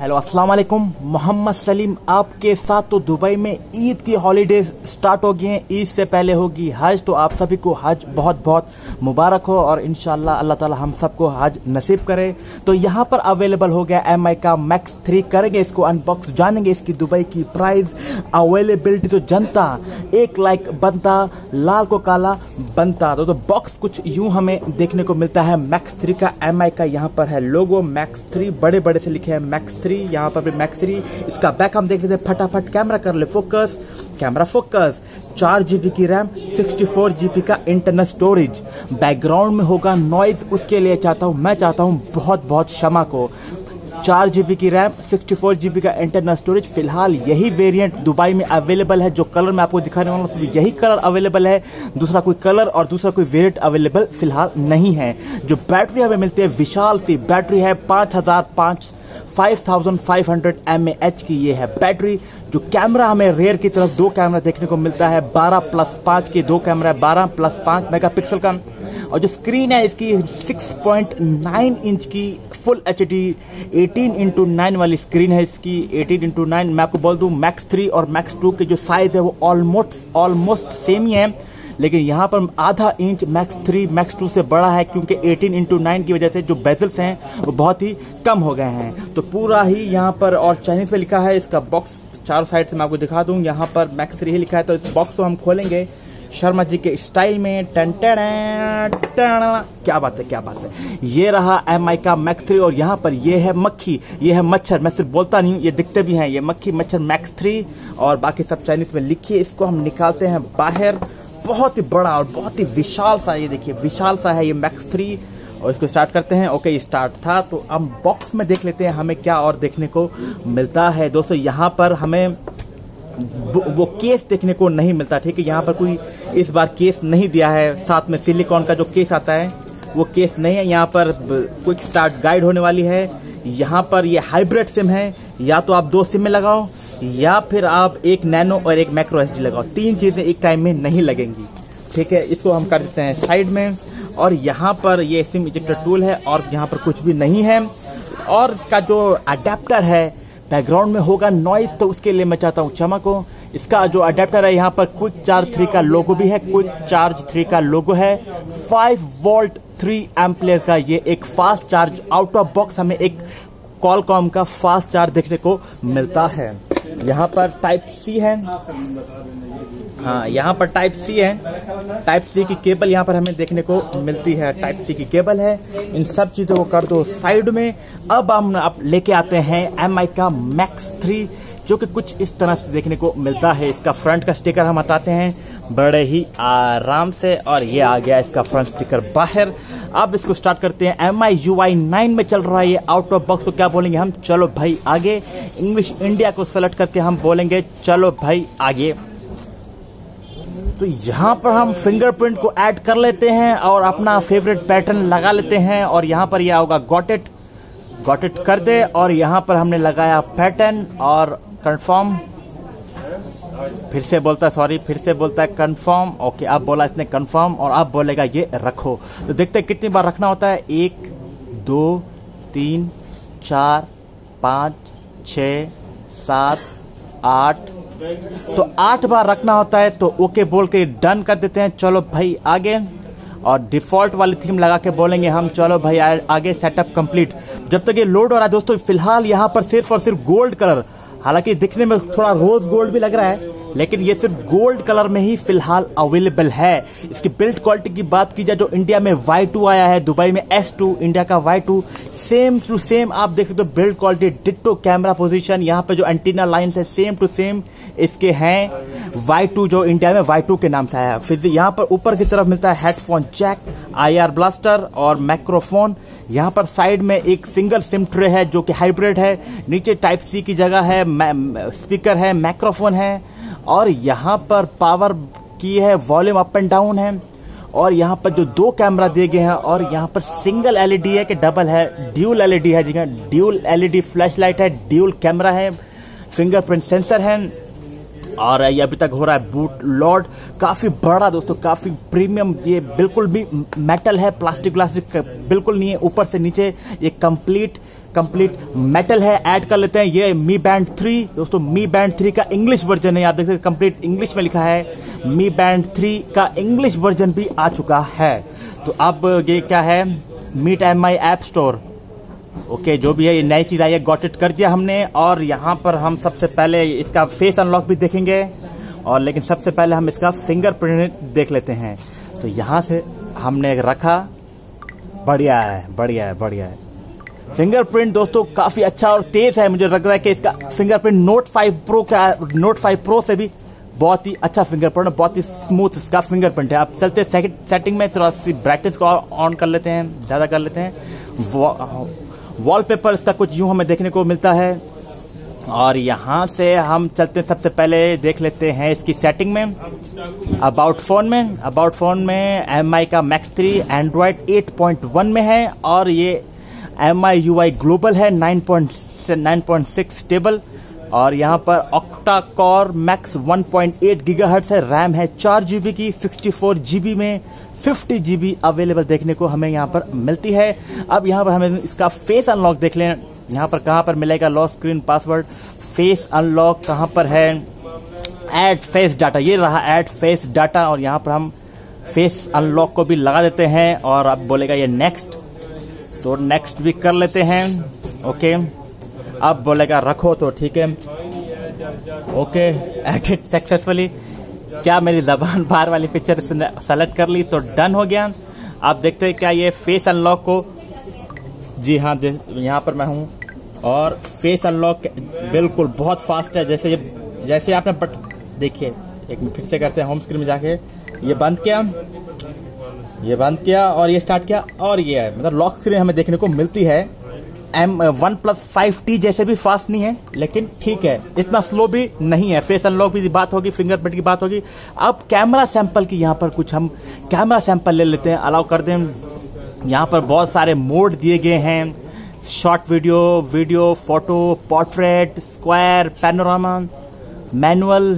Hello अस्सलाम वालेकुम, मोहम्मद सलीम आपके साथ। तो दुबई में ईद की हॉलीडेज स्टार्ट हो गई हैं, ईद से पहले होगी हज। तो आप सभी को हज बहुत बहुत मुबारक हो और इंशाल्लाह अल्लाह ताला हम सबको हज नसीब करे। तो यहाँ पर अवेलेबल हो गया MI का मैक्स 3। करेंगे इसको अनबॉक्स, जानेंगे इसकी दुबई की प्राइस, अवेलेबिलिटी। तो जनता एक लाइक बनता, लाल को काला बनता। तो बॉक्स कुछ यूं हमें देखने को मिलता है मैक्स 3 का। MI का यहाँ पर है लोगो मैक्स 3, बड़े बड़े से लिखे हैं मैक्स 3। यहाँ पर भी मैक्स 3। इसका बैक हम देख लेते हैं फटाफट, कैमरा कर ले फोकस, कैमरा फोकस। 4 GB की रैम, 64 GB का इंटरनल स्टोरेज। बैकग्राउंड में होगा नॉइज, उसके लिए चाहता हूँ, मैं चाहता हूँ बहुत बहुत क्षमा को। 4 GB की रैम, 64 GB का इंटरनल स्टोरेज। फिलहाल यही वेरिएंट दुबई में अवेलेबल है। जो कलर मैं आपको दिखाने वाला हूँ यही कलर अवेलेबल है, दूसरा कोई कलर और दूसरा कोई वेरिएंट अवेलेबल फिलहाल नहीं है। जो बैटरी हमें मिलती है विशाल सी बैटरी है 5500 mAh की ये है बैटरी। जो कैमरा हमें रेयर की तरफ दो कैमरा देखने को मिलता है, 12+5 के दो कैमरा है, 12+5 MP का। और जो स्क्रीन है इसकी 6.9 इंच की फुल HD 18x9 वाली स्क्रीन है इसकी, 18x9। मैं आपको बोल दूं मैक्स 3 और मैक्स 2 के जो साइज है वो ऑलमोस्ट सेम ही है, लेकिन यहाँ पर आधा इंच मैक्स 3 मैक्स 2 से बड़ा है, क्योंकि 18x9 की वजह से जो बेजल्स हैं वो बहुत ही कम हो गए हैं। तो पूरा ही यहाँ पर और चाइनीज पे लिखा है इसका बॉक्स, चारों साइड से मैं आपको दिखा दूं। यहाँ पर मैक्स 3 ही लिखा है, तो इस बॉक्स को हम खोलेंगे शर्मा जी के स्टाइल में। टन टन टन, क्या बात है, क्या बात है। ये रहा MI का मैक्स 3। और यहाँ पर ये है मक्खी, ये है मच्छर, मैं सिर्फ बोलता नहीं हूँ, ये दिखते भी हैं, ये मक्खी मच्छर मैक्स 3। और बाकी सब चाइनीज में लिखिए। इसको हम निकालते हैं बाहर। बहुत ही बड़ा और बहुत ही विशाल सा, ये देखिए विशाल सा है ये मैक्स 3। और इसको स्टार्ट करते हैं। ओके, स्टार्ट था। तो हम बॉक्स में देख लेते हैं हमें क्या और देखने को मिलता है। दोस्तों यहाँ पर हमें वो केस देखने को नहीं मिलता, ठीक है। यहाँ पर कोई इस बार केस नहीं दिया है, साथ में सिलिकॉन का जो केस आता है वो केस नहीं है। यहाँ पर क्विक स्टार्ट गाइड होने वाली है। यहाँ पर ये हाइब्रिड सिम है, या तो आप 2 सिम में लगाओ या फिर आप 1 नैनो और 1 मैक्रो SD लगाओ। 3 चीजें एक टाइम में नहीं लगेंगी, ठीक है। इसको हम कर देते हैं साइड में। और यहाँ पर ये सिम इजेक्टर टूल है और यहाँ पर कुछ भी नहीं है। और इसका जो अडेप्टर है, बैकग्राउंड में होगा नॉइज, तो उसके लिए मैं चाहता हूँ क्षमा को। इसका जो अडेप्टर है यहाँ पर क्विक चार्ज 3 का लोगो भी है, क्विक चार्ज 3 का लोगो है। 5V 3A का ये एक fast charge, out of box हमें एक कॉलकॉम का फास्ट चार्ज देखने को मिलता है। यहाँ पर Type-C है, हाँ यहाँ पर Type-C है, Type-C की केबल यहाँ पर हमें देखने को मिलती है, Type-C की केबल है। इन सब चीजों को कर दो साइड में। अब हम आप लेके आते हैं MI का मैक्स 3, जो कि कुछ इस तरह से देखने को मिलता है। इसका फ्रंट का स्टिकर हम हटाते हैं बड़े ही आराम से, और ये आ गया इसका फ्रंट स्टिकर बाहर। अब इसको स्टार्ट करते हैं। MI UI 9 में चल रहा है ये आउट ऑफ बॉक्स, तो क्या बोलेंगे हम, चलो भाई आगे। इंग्लिश इंडिया को सेलेक्ट करके हम बोलेंगे चलो भाई आगे। तो यहाँ पर हम फिंगरप्रिंट को ऐड कर लेते हैं और अपना फेवरेट पैटर्न लगा लेते हैं। और यहाँ पर यह होगा गॉट इट कर दे। और यहाँ पर हमने लगाया पैटर्न और कन्फर्म, फिर से बोलता है, सॉरी फिर से बोलता है कन्फर्म। ओके, आप बोला इसने कन्फर्म और आप बोलेगा ये रखो। तो देखते हैं कितनी बार रखना होता है। 1 2 3 4 5 6 7 8, तो 8 बार रखना होता है। तो ओके बोल के डन कर देते हैं, चलो भाई आगे। और डिफॉल्ट वाली थीम लगा के बोलेंगे हम चलो भाई आगे। Setup complete. जब तक ये लोड हो रहा है दोस्तों, फिलहाल यहाँ पर सिर्फ और सिर्फ गोल्ड कलर, हालांकि दिखने में थोड़ा रोज गोल्ड भी लग रहा है, लेकिन ये सिर्फ गोल्ड कलर में ही फिलहाल अवेलेबल है। इसकी बिल्ड क्वालिटी की बात की जाए, जो इंडिया में Y2 आया है, दुबई में S2, इंडिया का Y2 सेम टू सेम आप देख सकते हो। Build quality ditto, camera position, यहाँ पे जो एंटीना लाइंस है सेम टू सेम इसके हैं। Y2 जो इंडिया में Y2 के नाम से आया है। फिर यहाँ पर ऊपर की तरफ मिलता है हेडफोन जैक, IR ब्लास्टर और माइक्रोफोन। यहाँ पर साइड में एक सिंगल सिम ट्रे है जो कि हाइब्रिड है। नीचे Type-C की जगह है, स्पीकर है, माइक्रोफोन है। और यहाँ पर पावर की है, वॉल्यूम अप एंड डाउन है। और यहाँ पर जो 2 कैमरा दिए गए हैं, और यहाँ पर सिंगल LED है कि डबल है, ड्यूल LED है, जी ड्यूल LED फ्लैशलाइट है, ड्यूल कैमरा है, फिंगरप्रिंट सेंसर है। और ये अभी तक हो रहा है बूट लॉड, काफी बड़ा दोस्तों, काफी प्रीमियम। ये बिल्कुल भी मेटल है, प्लास्टिक बिल्कुल नहीं है। ऊपर से नीचे ये कंप्लीट कंप्लीट मेटल है। ऐड कर लेते हैं ये Mi Band 3 दोस्तों, Mi Band 3 का इंग्लिश वर्जन है, याद रखिए कंप्लीट इंग्लिश में लिखा है। Mi Band 3 का इंग्लिश वर्जन भी आ चुका है। तो अब ये क्या है, मीट एम माई ऐप स्टोर, ओके जो भी है ये नई चीज आई है, गॉट इट कर दिया हमने। और यहाँ पर हम सबसे पहले इसका फेस अनलॉक भी देखेंगे, और लेकिन सबसे पहले हम इसका फिंगरप्रिंट देख लेते हैं। तो यहाँ से हमने रखा, बढ़िया है बढ़िया है बढ़िया है। फिंगरप्रिंट दोस्तों काफी अच्छा और तेज है, मुझे लग रहा है कि इसका फिंगरप्रिंट Note 5 Pro का Note 5 Pro से भी बहुत ही अच्छा फिंगरप्रिंट, बहुत ही स्मूथ इसका फिंगरप्रिंट है। आप चलते सेकंड सेटिंग में, थोड़ा सी ब्राइटनेस को ऑन कर लेते हैं, ज्यादा कर लेते हैं। वॉलपेपर इसका कुछ यूं हमें देखने को मिलता है। और यहाँ से हम चलते हैं, सबसे पहले देख लेते हैं इसकी सेटिंग में, अबाउट फोन में। अबाउट फोन में MI का Max 3 एंड्रॉयड 8.1 में है, और ये MI UI ग्लोबल है 9.6 स्टेबल। और यहाँ पर ऑक्टा कोर मैक्स 1.8 गीगाहर्ट्ज है, रैम है 4 GB की, 64 GB में 50 GB अवेलेबल देखने को हमें यहाँ पर मिलती है। अब यहाँ पर हमें इसका फेस अनलॉक देख लें, यहाँ पर कहाँ पर मिलेगा, lock screen password, face unlock कहाँ पर है, ऐड फेस डाटा, ये रहा ऐड फेस डाटा। और यहाँ पर हम फेस अनलॉक को भी लगा देते हैं, और अब बोलेगा ये नेक्स्ट, तो नेक्स्ट भी कर लेते हैं। ओके अब बोलेगा रखो, तो ठीक है ओके, एडिट सक्सेसफुली। क्या मेरी जबान बाहर वाली पिक्चर सेलेक्ट कर ली, तो डन हो गया। आप देखते हैं क्या ये फेस अनलॉक को, जी हाँ यहाँ पर मैं हूँ, और फेस अनलॉक बिल्कुल बहुत फास्ट है। जैसे आपने देखिए, एक मिनट फिर से करते हैं, होम स्क्रीन में जाके ये बंद किया, ये बंद किया, और ये स्टार्ट किया, और ये है मतलब लॉक स्क्रीन हमें देखने को मिलती है। M1+5T जैसे भी फास्ट नहीं है, लेकिन ठीक है, इतना स्लो भी नहीं है। फेस अनलॉक की बात होगी, फिंगरप्रिंट की बात होगी। अब कैमरा सैंपल की यहाँ पर कुछ हम कैमरा सैंपल ले लेते हैं, अलाउ कर दें। यहाँ पर बहुत सारे मोड दिए गए हैं, short video, video, photo, portrait, square, panorama, manual,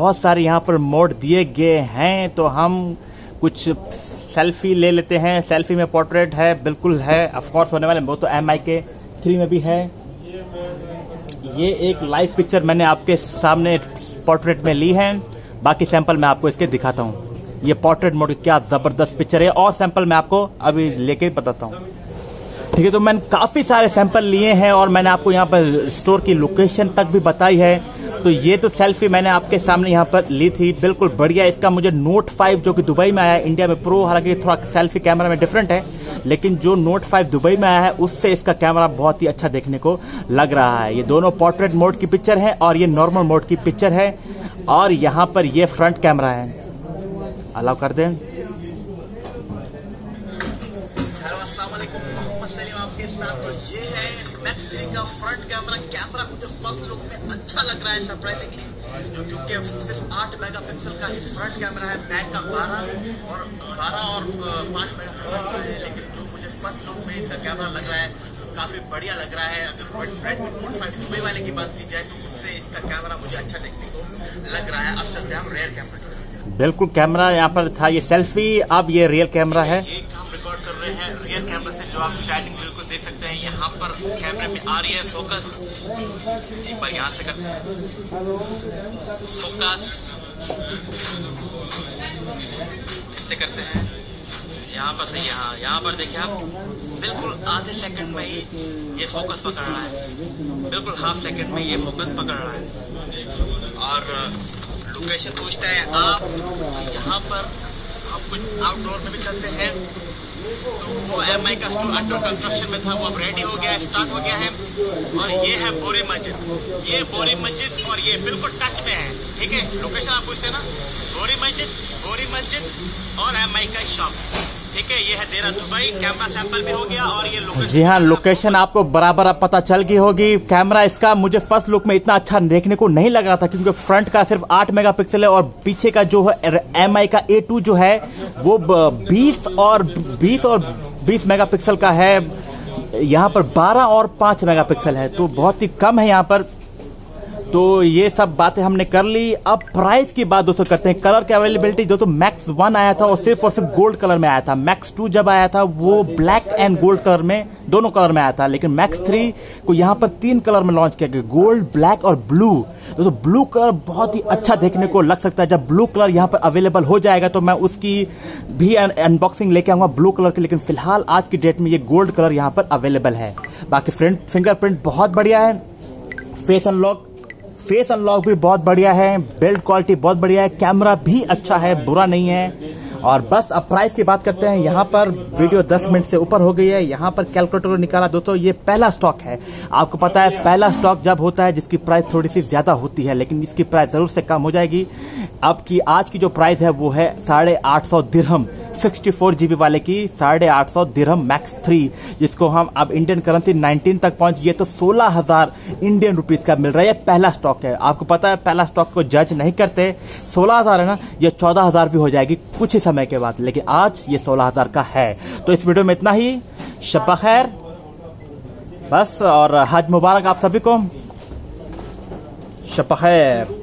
बहुत सारे यहाँ पर मोड दिए गए हैं। तो हम कुछ सेल्फी ले लेते हैं। सेल्फी में पोर्ट्रेट है, बिल्कुल है, ऑफकोर्स होने वाले, वो तो MI के 3 में भी है। ये एक लाइव पिक्चर मैंने आपके सामने पोर्ट्रेट में ली है, बाकी सैंपल मैं आपको इसके दिखाता हूँ। ये पोर्ट्रेट मोड क्या जबरदस्त पिक्चर है, और सैंपल मैं आपको अभी लेके बताता हूँ। ठीक है, तो मैंने काफी सारे सैंपल लिए हैं, और मैंने आपको यहाँ पर स्टोर की लोकेशन तक भी बताई है। तो ये तो सेल्फी मैंने आपके सामने यहाँ पर ली थी, बिल्कुल बढ़िया। इसका मुझे Note 5 जो कि दुबई में आया है, इंडिया में प्रो, हालांकि थोड़ा सेल्फी कैमरा में डिफरेंट है, लेकिन जो Note 5 दुबई में आया है उससे इसका कैमरा बहुत ही अच्छा देखने को लग रहा है। ये दोनों पोर्ट्रेट मोड की पिक्चर है, और ये नॉर्मल मोड की पिक्चर है। और यहाँ पर ये फ्रंट कैमरा है, अलाउ कर दें। हेलो अस्सलाम वालेकुम, मोहम्मद सलीम आपके साथ। तो ये है Max 3 का फ्रंट कैमरा। कैमरा मुझे फर्स्ट लुक में अच्छा लग रहा है सरप्राइजिंगली, क्योंकि सिर्फ 8 मेगापिक्सल का ही फ्रंट कैमरा है, बैक का 12 और 5 मेगापिक्सल का है। लेकिन जो मुझे फर्स्ट लुक में इसका कैमरा लग रहा है काफी बढ़िया लग रहा है। अगर Note 5 दुबई वाले की बात की जाए तो उससे इसका कैमरा मुझे अच्छा देखने को लग रहा है। अब चलते हम रेयर कैमरा, बिल्कुल कैमरा यहाँ पर था ये सेल्फी, अब ये रियल कैमरा है। एक हम रिकॉर्ड कर रहे हैं रियल कैमरा से, जो आप शायद को देख सकते हैं। यहाँ पर कैमरे में आ रही है फोकस, एक बार यहाँ से करते हैं फोकस, इससे करते हैं यहाँ पर से, यहाँ पर देखिए आप, बिल्कुल आधे सेकंड में ही ये फोकस पकड़ रहा है, बिल्कुल हाफ सेकंड में ये फोकस पकड़ रहा है। और लोकेशन पूछता है आप, यहाँ पर आप कुछ आउटडोर में भी चलते हैं। तो वो MI का स्टोर अंडर कंस्ट्रक्शन में था, वो अब रेडी हो गया है, स्टार्ट हो गया है। और ये है बोरी मस्जिद, ये बोरी मस्जिद, और ये बिल्कुल टच में है। ठीक है, लोकेशन आप पूछते हैं ना, बोरी मस्जिद और MI का शॉप। ठीक है, ये है देरा दुबई, कैमरा सैंपल भी हो गया, और ये लोकेशन, जी हाँ लोकेशन आपको बराबर आप पता चल गई होगी। कैमरा इसका मुझे फर्स्ट लुक में इतना अच्छा देखने को नहीं लग रहा था, क्योंकि फ्रंट का सिर्फ 8 मेगापिक्सल है, और पीछे का जो है MI का A2 जो है वो 20 मेगापिक्सल का है। यहाँ पर 12 और 5 मेगापिक्सल है, तो बहुत ही कम है यहाँ पर। तो ये सब बातें हमने कर ली। अब प्राइस की बात दोस्तों करते हैं। कलर की अवेलेबिलिटी दोस्तों मैक्स 1 आया था और सिर्फ गोल्ड कलर में आया था। मैक्स 2 जब आया था वो ब्लैक एंड गोल्ड कलर में दोनों कलर में आया था, लेकिन मैक्स 3 को यहाँ पर 3 कलर में लॉन्च किया गया, गोल्ड, ब्लैक और ब्लू। दोस्तों ब्लू कलर बहुत ही अच्छा देखने को लग सकता है। जब ब्लू कलर यहाँ पर अवेलेबल हो जाएगा तो मैं उसकी भी अनबॉक्सिंग लेके आऊंगा ब्लू कलर की, लेकिन फिलहाल आज की डेट में ये गोल्ड कलर यहाँ पर अवेलेबल है। बाकी फिंगरप्रिंट बहुत बढ़िया है, फेस अनलॉक भी बहुत बढ़िया है, बिल्ड क्वालिटी बहुत बढ़िया है, कैमरा भी अच्छा है, बुरा नहीं है। और बस अब प्राइस की बात करते हैं। यहाँ पर वीडियो 10 मिनट से ऊपर हो गई है। यहाँ पर कैलकुलेटर निकाला दोस्तों, ये पहला स्टॉक है। आपको पता है पहला स्टॉक जब होता है जिसकी प्राइस थोड़ी सी ज्यादा होती है, लेकिन इसकी प्राइस जरूर से कम हो जाएगी। अब की आज की जो प्राइस है वो है 850 दिरहम 64 GB वाले की, 850 दिरहम मैक्स 3, जिसको हम अब इंडियन करेंसी 19 तक पहुंच गए तो 16,000 इंडियन रुपीज का मिल रहा है। पहला स्टॉक है, आपको पता है पहला स्टॉक को जज नहीं करते। 16,000 है ना, यह 14,000 भी हो जाएगी कुछ ही समय के बाद, लेकिन आज ये 16,000 का है। तो इस वीडियो में इतना ही, शब्बा खैर बस, और हज मुबारक आप सभी को, शब्बा खैर।